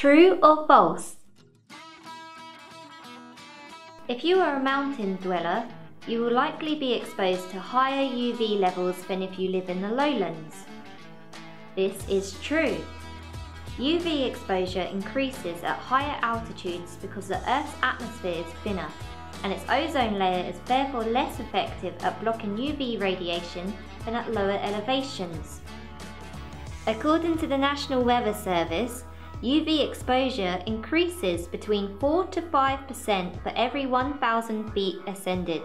True or false? If you are a mountain dweller, you will likely be exposed to higher UV levels than if you live in the lowlands. This is true. UV exposure increases at higher altitudes because the Earth's atmosphere is thinner, and its ozone layer is therefore less effective at blocking UV radiation than at lower elevations. According to the National Weather Service, UV exposure increases between 4 to 5% for every 1,000 feet ascended.